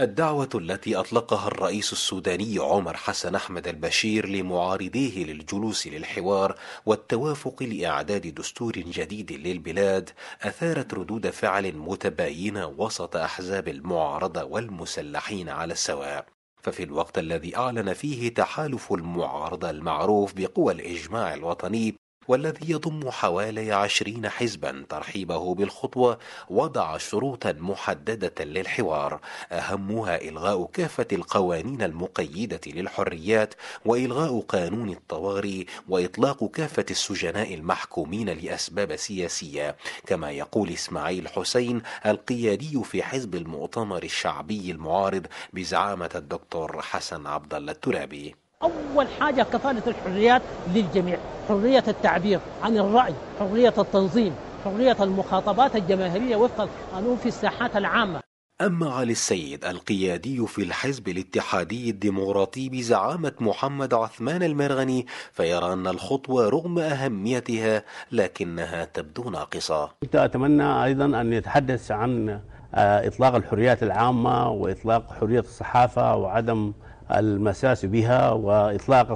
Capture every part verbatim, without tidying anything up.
الدعوة التي أطلقها الرئيس السوداني عمر حسن أحمد البشير لمعارضيه للجلوس للحوار والتوافق لإعداد دستور جديد للبلاد أثارت ردود فعل متباينة وسط أحزاب المعارضة والمسلحين على السواء. ففي الوقت الذي أعلن فيه تحالف المعارضة المعروف بقوى الإجماع الوطني والذي يضم حوالي عشرين حزبا ترحيبه بالخطوة، وضع شروطا محددة للحوار أهمها إلغاء كافة القوانين المقيدة للحريات وإلغاء قانون الطوارئ وإطلاق كافة السجناء المحكومين لأسباب سياسية، كما يقول إسماعيل حسين القيادي في حزب المؤتمر الشعبي المعارض بزعامة الدكتور حسن عبدالله الترابي. أول حاجة كفالة الحريات للجميع، حرية التعبير عن الرأي، حرية التنظيم، حرية المخاطبات الجماهيرية وفق القانون في الساحات العامة. أما علي السيد القيادي في الحزب الاتحادي الديمقراطي بزعامة محمد عثمان المرغني فيرى أن الخطوة رغم أهميتها لكنها تبدو ناقصة. كنت أتمنى أيضا أن يتحدث عن إطلاق الحريات العامة وإطلاق حرية الصحافة وعدم المساس بها وإطلاق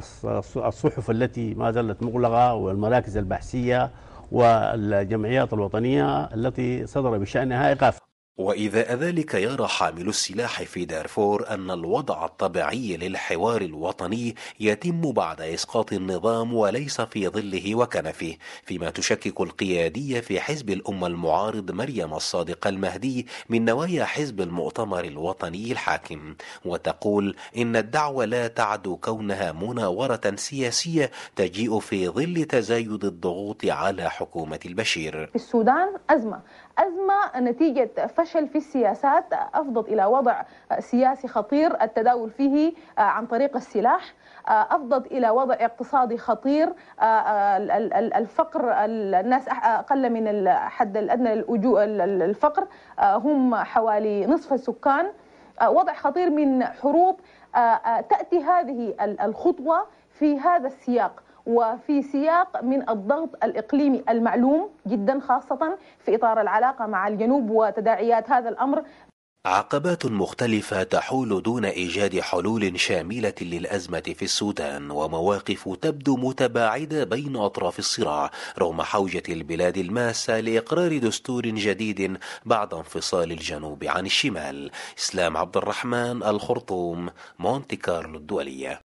الصحف التي ما زالت مغلقة والمراكز البحثية والجمعيات الوطنية التي صدر بشأنها إيقاف. وإذا ذلك يرى حامل السلاح في دارفور أن الوضع الطبيعي للحوار الوطني يتم بعد إسقاط النظام وليس في ظله وكنفه، فيما تشكك القيادية في حزب الأمة المعارض مريم الصادق المهدي من نوايا حزب المؤتمر الوطني الحاكم، وتقول إن الدعوة لا تعدو كونها مناورة سياسية تجيء في ظل تزايد الضغوط على حكومة البشير. السودان أزمة أزمة نتيجة فشل في السياسات أفضت إلى وضع سياسي خطير التداول فيه عن طريق السلاح، أفضت إلى وضع اقتصادي خطير الفقر، الناس أقل من الحد الأدنى للفقر، هم حوالي نصف السكان، وضع خطير من حروب. تأتي هذه الخطوة في هذا السياق وفي سياق من الضغط الإقليمي المعلوم جدا، خاصة في إطار العلاقة مع الجنوب وتداعيات هذا الأمر. عقبات مختلفة تحول دون إيجاد حلول شاملة للأزمة في السودان، ومواقف تبدو متباعدة بين أطراف الصراع رغم حوجة البلاد الماسة لإقرار دستور جديد بعد انفصال الجنوب عن الشمال. إسلام عبدالرحمن، الخرطوم، مونت كارلو الدولية.